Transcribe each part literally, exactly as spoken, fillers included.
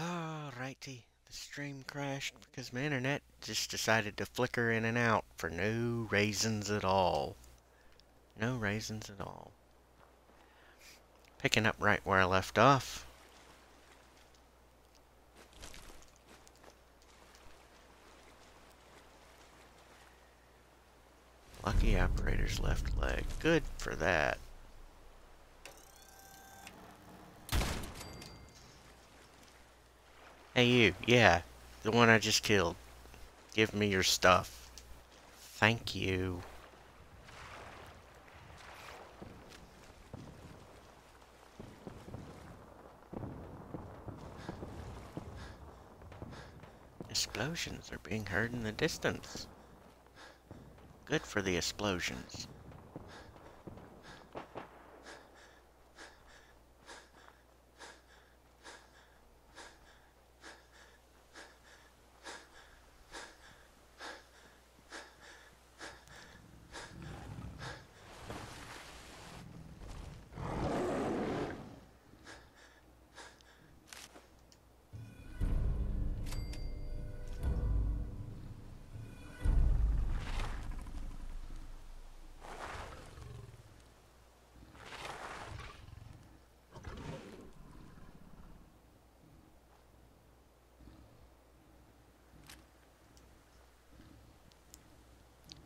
Alrighty, the stream crashed because my internet just decided to flicker in and out for no reasons at all. No reasons at all. Picking up right where I left off. Lucky operator's left leg. Good for that. Hey you, yeah, the one I just killed. Give me your stuff. Thank you. Explosions are being heard in the distance. Good for the explosions.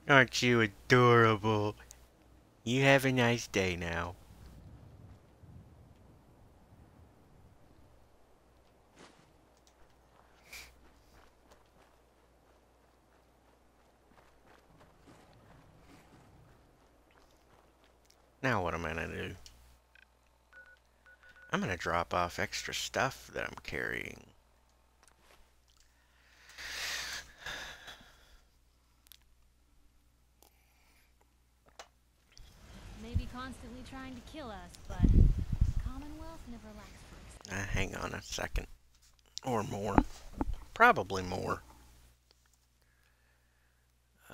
Aren't you adorable? You have a nice day now. Now what am I gonna do? I'm gonna drop off extra stuff that I'm carrying. Constantly trying to kill us, but Commonwealth never lacks. Uh, hang on a second. Or more. Probably more.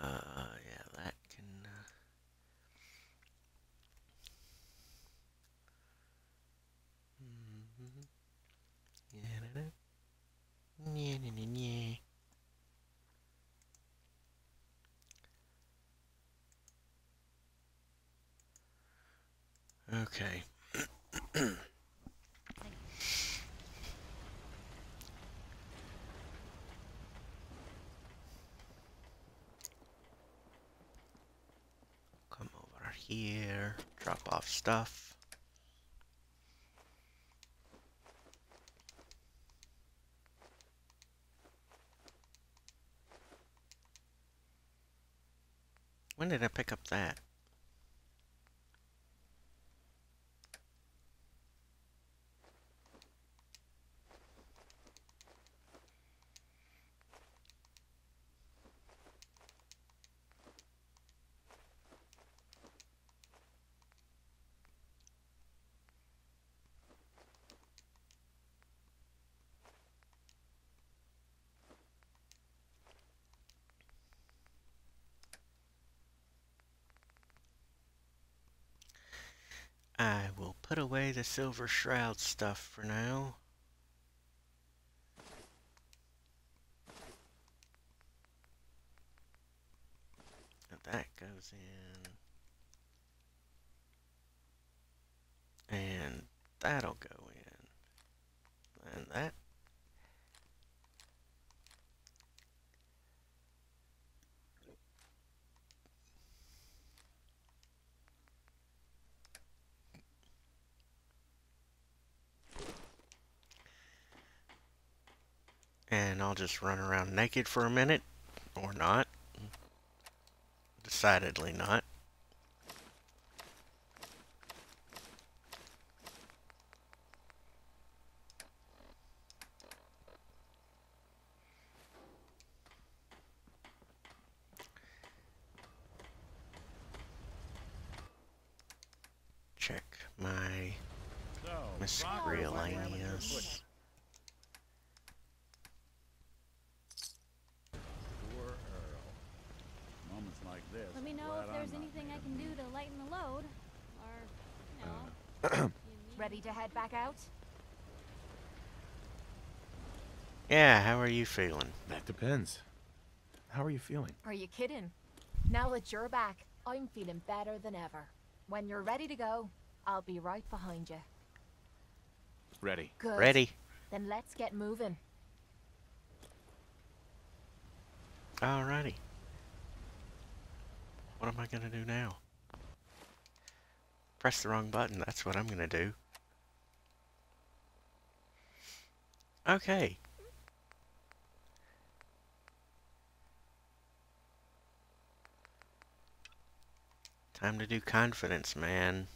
Uh, yeah, that can... Uh... Mm-hmm. Yeah, yeah, yeah, yeah. Okay. Come over here, drop off stuff. When did I pick up that? I will put away the silver shroud stuff for now. And that goes in. And that'll go in. And that. And I'll just run around naked for a minute, or not. Decidedly not. Check my miscellaneous. Let me know if there's anything I can do to lighten the load, or, you know. Ready to head back out? Yeah, how are you feeling? That depends. How are you feeling? Are you kidding? Now that you're back, I'm feeling better than ever. When you're ready to go, I'll be right behind you. Ready. Good. Ready. Then let's get moving. Alrighty. What am I gonna do now? Press the wrong button, that's what I'm gonna do. Okay. Time to do confidence, man.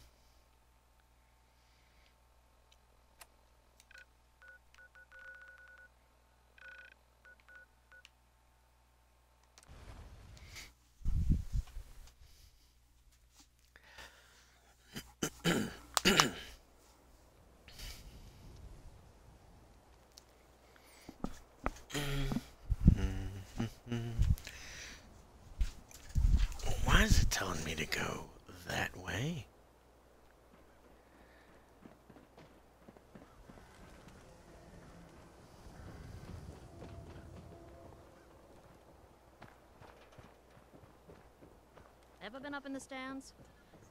Ever been up in the stands?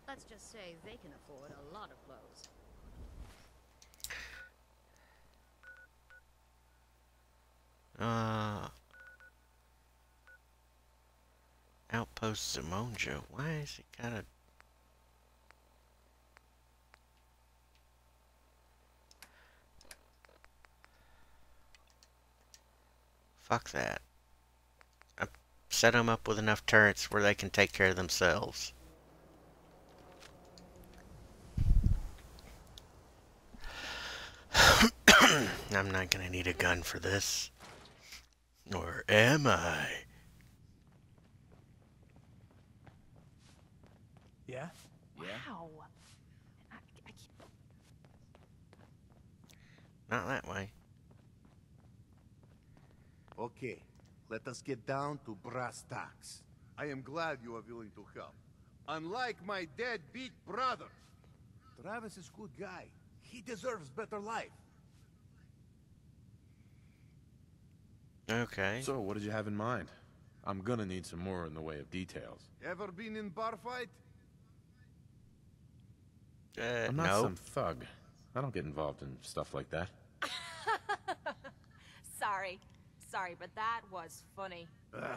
Let's just say they can afford a lot of clothes. Uh, Outpost Zimonja. Why is it got a? Fuck that. Set them up with enough turrets where they can take care of themselves. I'm not gonna need a gun for this. Or am I? Yeah? Yeah. Wow. I, I can't. Not that way. Okay. Let us get down to brass tacks. I am glad you are willing to help. Unlike my deadbeat brother. Travis is a good guy. He deserves better life. Okay. So, what did you have in mind? I'm gonna need some more in the way of details. Ever been in bar fight? Uh, I'm not no. some thug. I don't get involved in stuff like that. Sorry. Sorry, but that was funny. Ugh.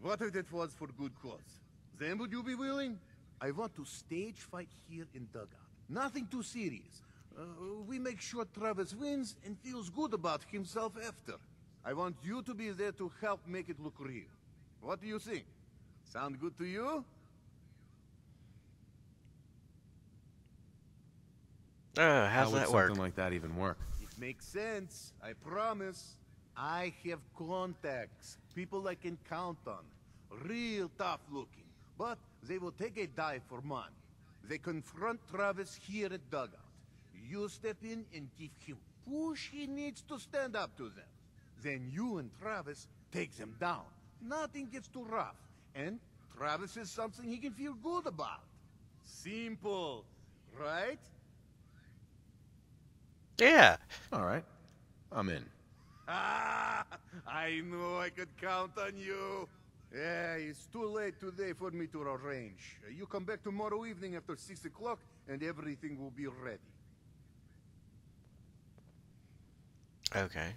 What if it was for good cause? Then would you be willing? I want to stage fight here in Dugout. Nothing too serious. Uh, we make sure Travis wins and feels good about himself after. I want you to be there to help make it look real. What do you think? Sound good to you? Uh, how's that work? Something like that even work? It makes sense. I promise. I have contacts, people I can count on, real tough looking, but they will take a dive for money. They confront Travis here at Dugout. You step in and give him push he needs to stand up to them. Then you and Travis take them down. Nothing gets too rough, and Travis is something he can feel good about. Simple, right? Yeah. All right, I'm in. Ah, I knew I could count on you. Yeah, it's too late today for me to arrange. You come back tomorrow evening after six o'clock, and everything will be ready. Okay.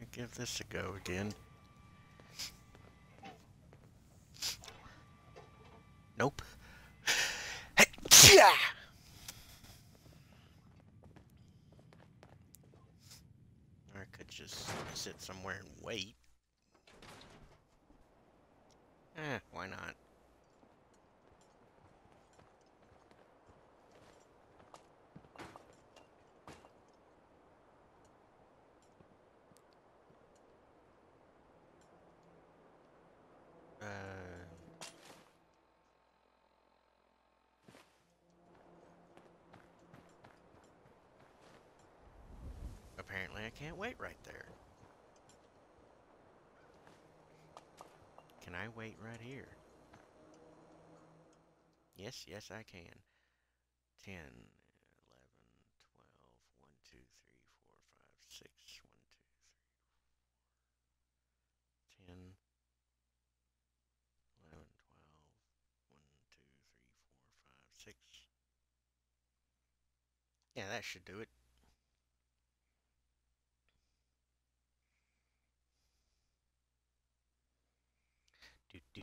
I'll give this a go again. Nope. Hey, Tchia! Or I could just sit somewhere and wait. Eh, why not? Apparently, I can't wait right there. Can I wait right here? Yes, yes, I can. ten, eleven, twelve, one, two, three, four, five, six, one, two, three, four, ten, eleven, twelve, one, two, three, four, five, six. Yeah, that should do it. Do do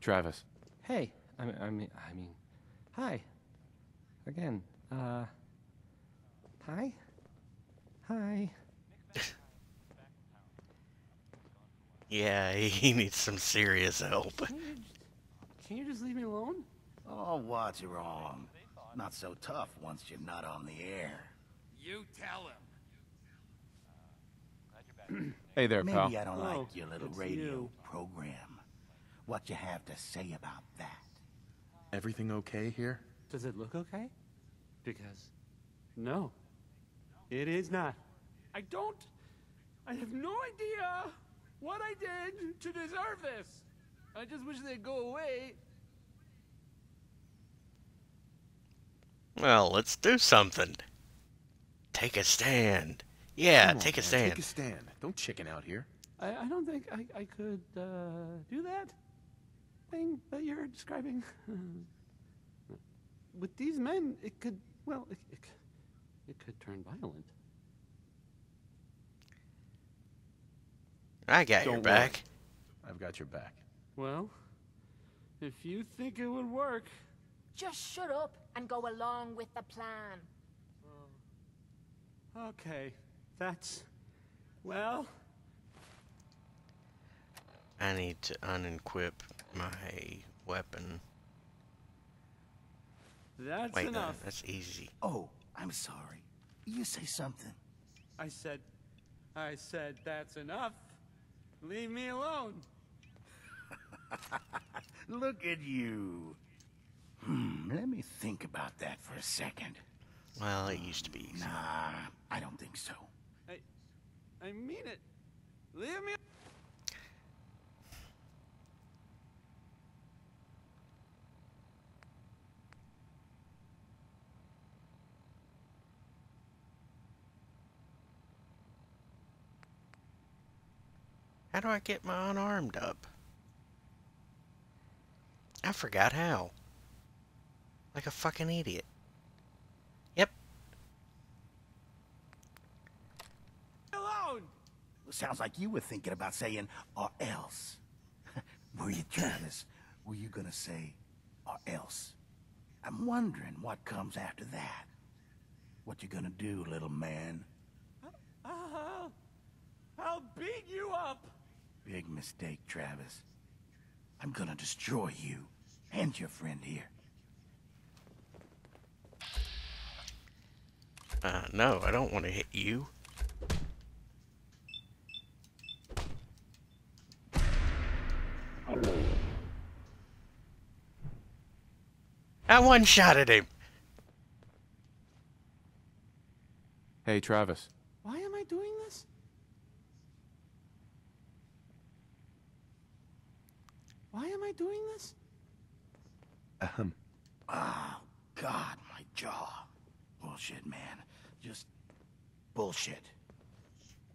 Travis. Hey, I mean, I mean, I mean, hi, again, uh, hi, hi. Yeah, he needs some serious help. Can you, can you just leave me alone? Oh, what's wrong? Not so tough once you're not on the air. You tell him. Hey there, pal. Maybe I don't oh, like your little radio you. program. What you have to say about that? Everything okay here? Does it look okay? Because, no, it is not. I don't, I have no idea what I did to deserve this. I just wish they'd go away. Well, let's do something. Take a stand. Yeah, Come on, take a man, stand. Take a stand. Don't chicken out here. I, I don't think I, I could uh, do that. Thing that you're describing. With these men, it could, well, it, it, it could turn violent. I got Don't your back. Worry. I've got your back. Well, if you think it would work... Just shut up and go along with the plan. Um, okay, that's... Well... I need to unequip my weapon. That's Wait, enough. No, that's easy. Oh, I'm sorry. You say something. I said, I said, that's enough. Leave me alone. Look at you. Hmm, let me think about that for a second. Well, it used to be easy. Nah, I don't think so. I, I mean it. Leave me alone. How do I get my unarmed up? I forgot how. Like a fucking idiot. Yep. Alone. Sounds like you were thinking about saying, or else. Were you, Travis? Were you gonna say, or else? I'm wondering what comes after that. What you gonna do, little man? Uh-huh. I'll beat you up. Big mistake, Travis. I'm gonna destroy you and your friend here. Uh, no, I don't want to hit you. I one-shotted him. Hey, Travis. Why am I doing this? Why am I doing this? Um. Oh, God, my jaw. Bullshit, man. Just bullshit.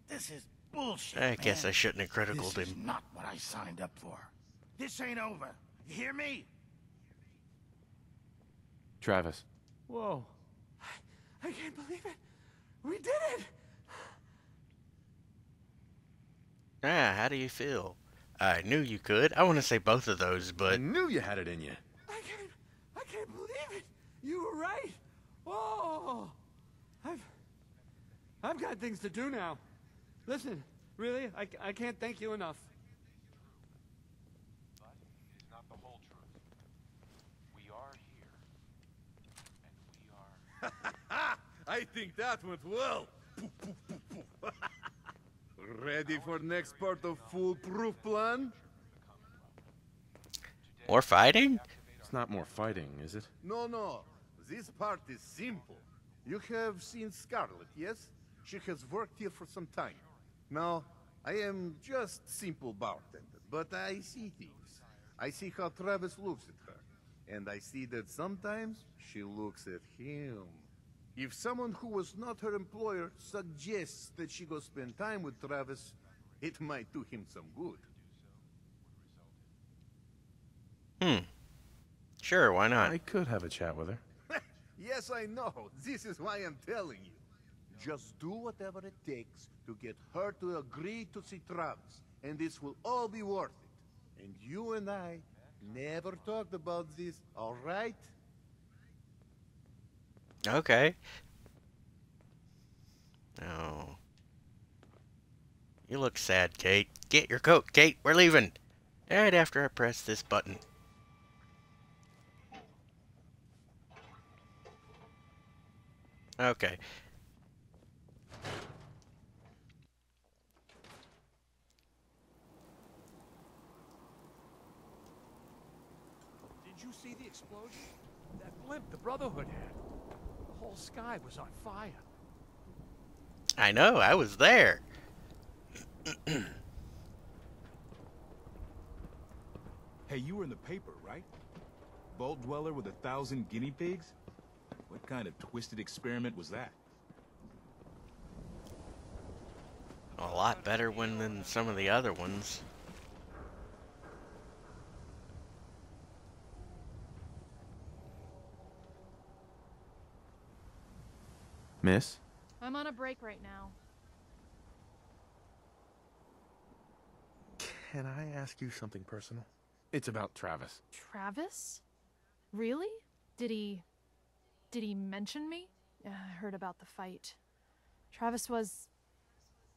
This is bullshit, I man. guess I shouldn't have criticaled him. This is not what I signed up for. This ain't over. You hear me? Travis. Whoa. I, I can't believe it. We did it! Ah, how do you feel? I knew you could. I want to say both of those, but... I knew you had it in you. I can't... I can't believe it. You were right. Oh, I've... I've got things to do now. Listen, Really? I, I can't thank you enough. But it is not the whole truth. We are here, and we are... Ha ha! I think that went well! Ready for next part of foolproof plan? More fighting? It's not more fighting, is it? No, no. This part is simple. You have seen Scarlet, yes? She has worked here for some time. Now, I am just simple bartender, but I see things. I see how Travis looks at her, and I see that sometimes she looks at him. If someone who was not her employer suggests that she go spend time with Travis, it might do him some good. Hmm. Sure, why not? I could have a chat with her. Yes, I know. This is why I'm telling you. Just do whatever it takes to get her to agree to see Travis, and this will all be worth it. And you and I never talked about this, all right? Okay. Oh. You look sad, Kate. Get your coat, Kate. We're leaving. Right after I press this button. Okay. Did you see the explosion? That blimp the Brotherhood had. The whole sky was on fire. I know, I was there. Hey, you were in the paper, right? Vault dweller with a thousand guinea pigs? What kind of twisted experiment was that? A lot better one than some of the other ones. Miss? I'm on a break right now. Can I ask you something personal? It's about Travis. Travis? Really? Did he... Did he mention me? Uh, I heard about the fight. Travis was...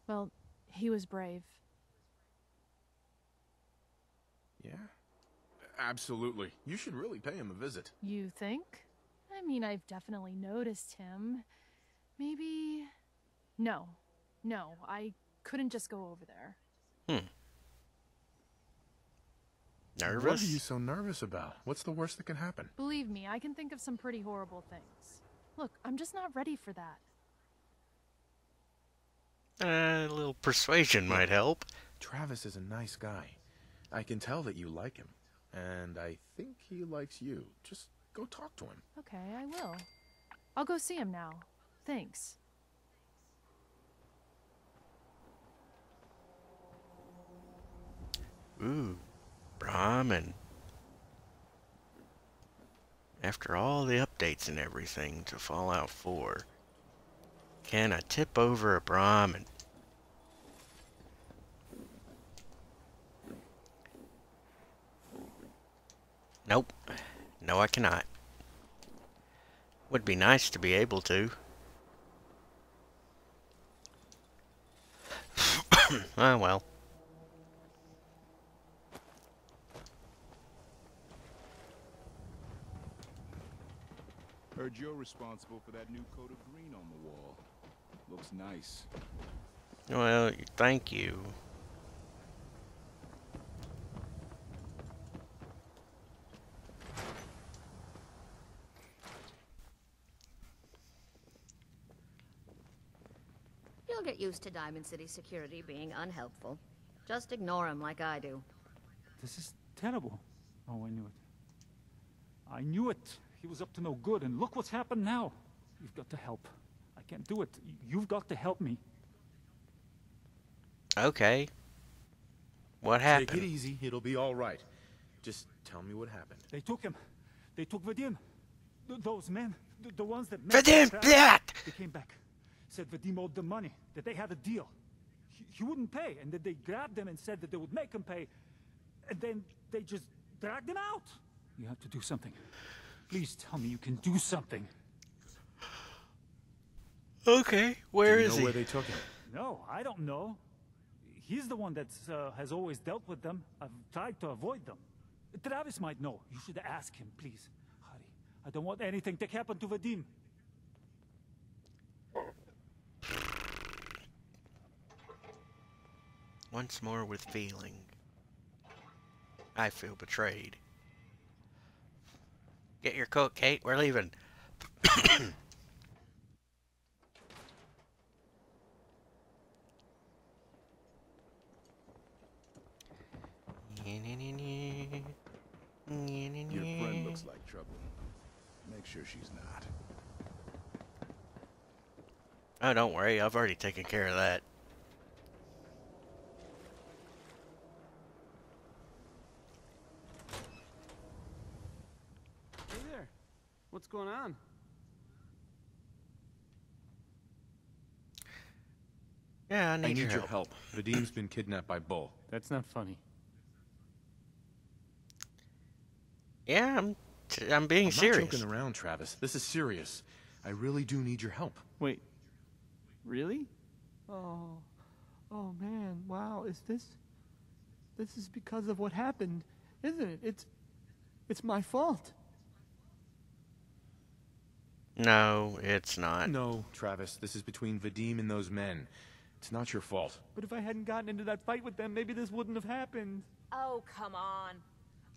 Well, he was brave. Yeah? Absolutely. You should really pay him a visit. You think? I mean, I've definitely noticed him. Maybe... No. No, I couldn't just go over there. Hmm. Nervous? What are you so nervous about? What's the worst that can happen? Believe me, I can think of some pretty horrible things. Look, I'm just not ready for that. Uh, a little persuasion might help. Travis is a nice guy. I can tell that you like him. And I think he likes you. Just go talk to him. Okay, I will. I'll go see him now. Thanks. Ooh. Brahmin. After all the updates and everything to Fallout four, can I tip over a Brahmin? Nope. No, I cannot. Would be nice to be able to. Oh, well. Heard you're responsible for that new coat of green on the wall. Looks nice. Well, thank you. You'll get used to Diamond City security being unhelpful. Just ignore them like I do. This is terrible. Oh, I knew it. I knew it. He was up to no good, and look what's happened now. You've got to help. I can't do it. You've got to help me. Okay. What happened? Take it easy. It'll be all right. Just tell me what happened. They took him. They took Vadim. Th those men. Th the ones that... Vadim! That! They came back. Said Vadim owed them money. That they had a deal. He, he wouldn't pay. And then they grabbed him and said that they would make him pay. And then they just dragged him out. You have to do something. Please tell me you can do something. Okay, where is he? Do you know where they took him? No, I don't know. he's the one that uh, has always dealt with them. I've tried to avoid them. Travis might know. You should ask him, please. Hurry. I don't want anything to happen to Vadim. Once more with feeling. I feel betrayed. Get your coat, Kate. We're leaving. Your friend looks like trouble. Make sure she's not. Oh, don't worry. I've already taken care of that. Hey there. What's going on? Yeah, I need, I need your, your help. help. Vadim's been kidnapped by Bull. That's not funny. Yeah, I'm, t I'm being I'm serious. I'm not joking around, Travis. This is serious. I really do need your help. Wait. Really? Oh. Oh, man. Wow. Is this... This is because of what happened, isn't it? It's... It's my fault. No, it's not. No, Travis. This is between Vadim and those men. It's not your fault. But if I hadn't gotten into that fight with them, maybe this wouldn't have happened. Oh, come on.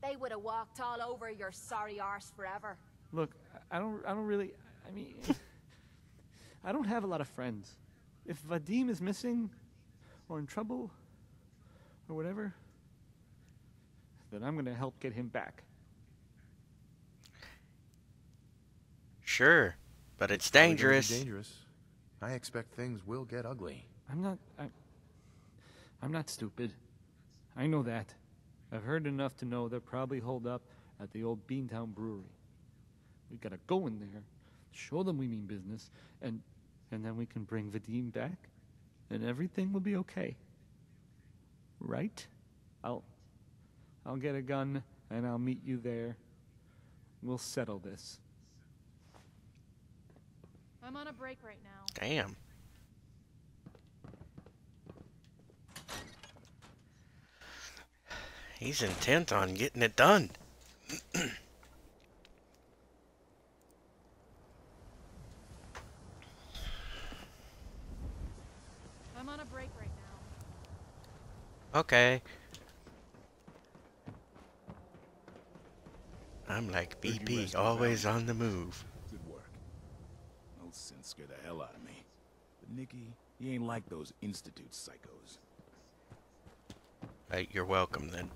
They would have walked all over your sorry arse forever. Look, I don't, I don't really, I mean, I don't have a lot of friends. If Vadim is missing, or in trouble, or whatever, then I'm going to help get him back. Sure, but it's, it's dangerous. dangerous. I expect things will get ugly. I'm not, I, I'm not stupid. I know that. I've heard enough to know they're probably holed up at the old Beantown Brewery. We gotta go in there, show them we mean business, and and then we can bring Vadim back, and everything will be okay. Right? I'll I'll get a gun and I'll meet you there. We'll settle this. I'm on a break right now. Damn. He's intent on getting it done. I'm on a break right now. Okay. I'm like B P, always on the move. Good work. Old Sin scared the hell out of me. But Nikki, he ain't like those Institute psychos. Right, you're welcome then.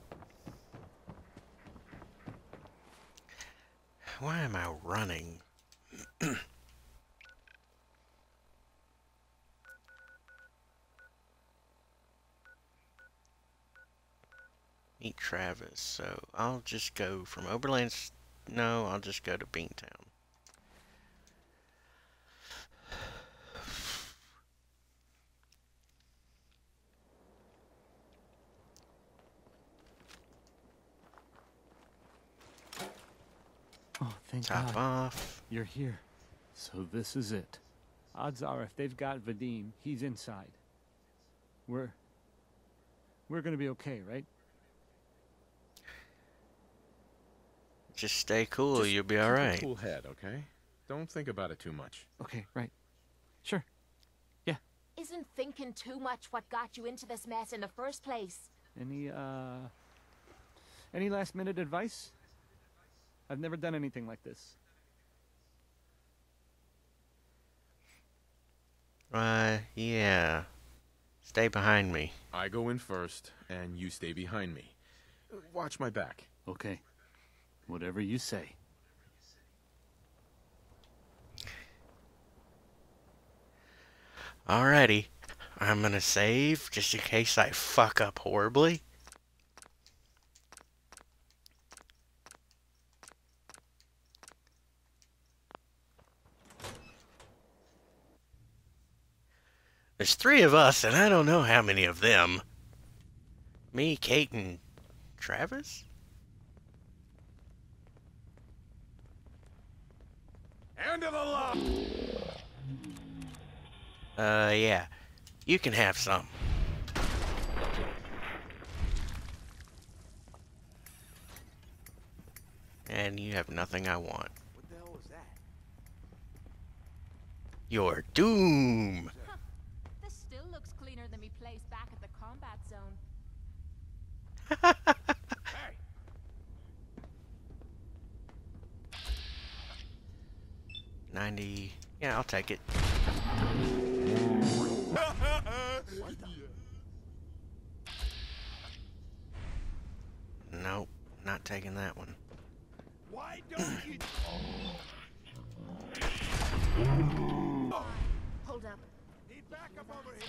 Why am I running? Meet Travis, so I'll just go from Oberland. No, I'll just go to Beantown. Oh, thank Top God. Off. You're here. So this is it. Odds are if they've got Vadim, he's inside. We're... We're gonna be okay, right? Just stay cool, Just you'll be alright. Cool head, okay? Don't think about it too much. Okay, right. Sure. Yeah. Isn't thinking too much what got you into this mess in the first place? Any, uh... Any last-minute advice? I've never done anything like this. Uh, yeah. Stay behind me. I go in first, and you stay behind me. Watch my back. Okay. Whatever you say. Alrighty. I'm gonna save, just in case I fuck up horribly. There's three of us, and I don't know how many of them. Me, Kate, and Travis? End of the lot! Uh, yeah. You can have some. And you have nothing I want. What the hell was that? Your doom! Huh. This still looks cleaner than we placed back at the combat zone. Hey. ninety. Yeah, I'll take it. What the? Nope, not taking that one. Why don't you? Oh. Hold up. Need backup over here.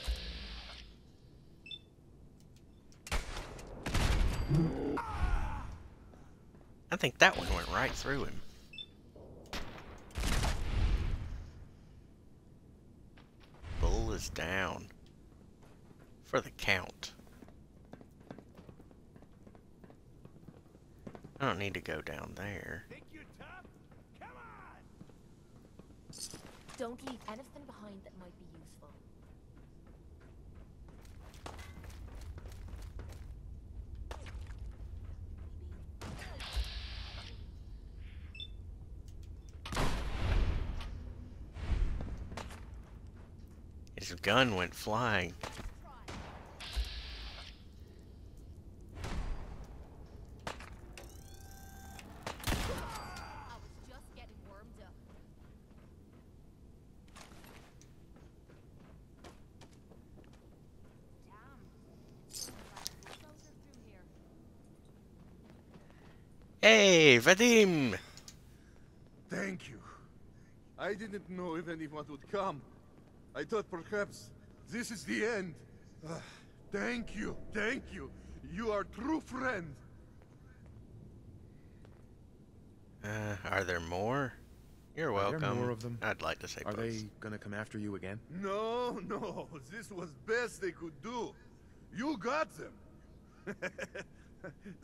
I think that one went right through him. Bull is down for the count. I don't need to go down there. Think you're tough? Come on! Don't leave anything behind that might be useful. His gun went flying. Hey, Vadim! Thank you. I didn't know if anyone would come. I thought perhaps this is the end. Uh, thank you, thank you. You are a true friend. Uh, are there more? You're welcome. Are there more of them? I'd like to say Are both. They gonna come after you again? No, no. This was best they could do. You got them.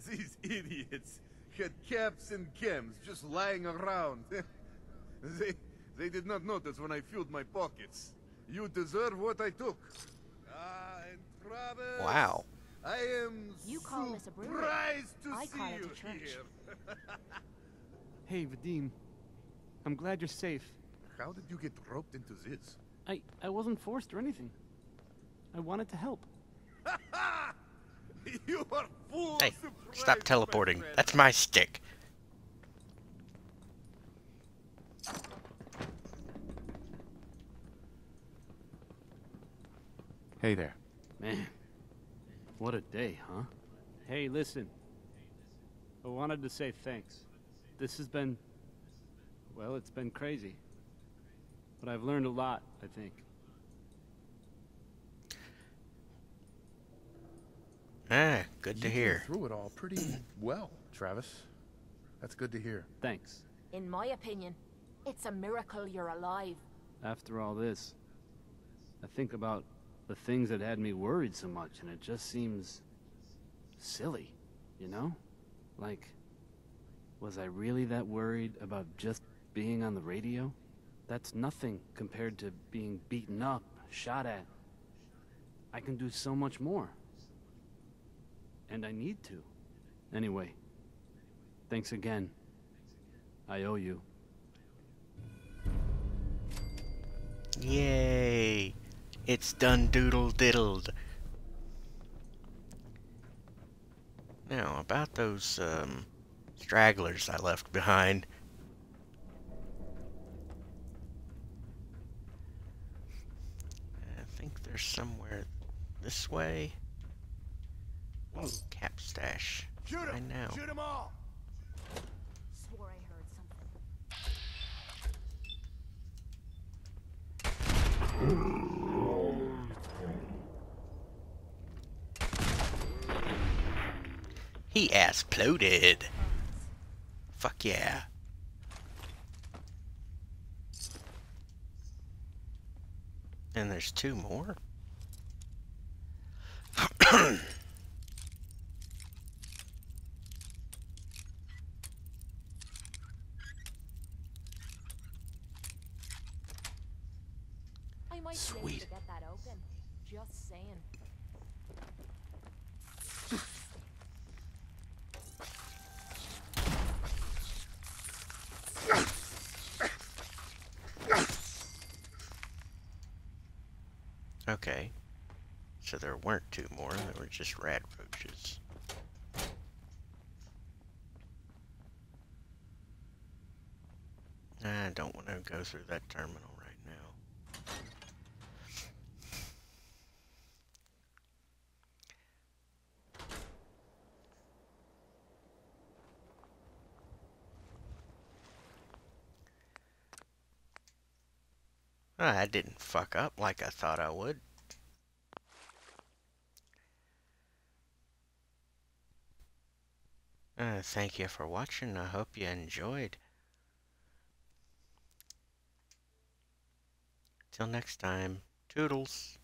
These idiots. Had caps and chems just lying around. they they did not notice when I filled my pockets. You deserve what I took. Ah, and Travis, wow. I am you call surprised a brewery. to I see call you it a here. Hey, Vadim. I'm glad you're safe. How did you get roped into this? I, I wasn't forced or anything. I wanted to help. You are full hey, surprise, stop teleporting. My That's my stick. Hey there. Man, what a day, huh? Hey, listen. I wanted to say thanks. This has been... Well, it's been crazy. But I've learned a lot, I think. Ah, good to hear. You through it all pretty well, Travis. That's good to hear. Thanks. In my opinion, it's a miracle you're alive. After all this, I think about the things that had me worried so much, and it just seems silly, you know? Like, was I really that worried about just being on the radio? That's nothing compared to being beaten up, shot at. I can do so much more. And I need to. Anyway, thanks again. I owe you. Yay! It's done doodle diddled. Now, about those um, stragglers I left behind. I think they're somewhere this way. Oh, cap stash. Shoot him! I know. Shoot them all! Swore I heard something. He ass-ploded. Fuck yeah. And there's two more. Sweet. To get that open. Just saying. Okay. So there weren't two more, there were just rad roaches. I don't want to go through that terminal right now. I didn't fuck up like I thought I would. Uh, thank you for watching. I hope you enjoyed. Till next time, toodles.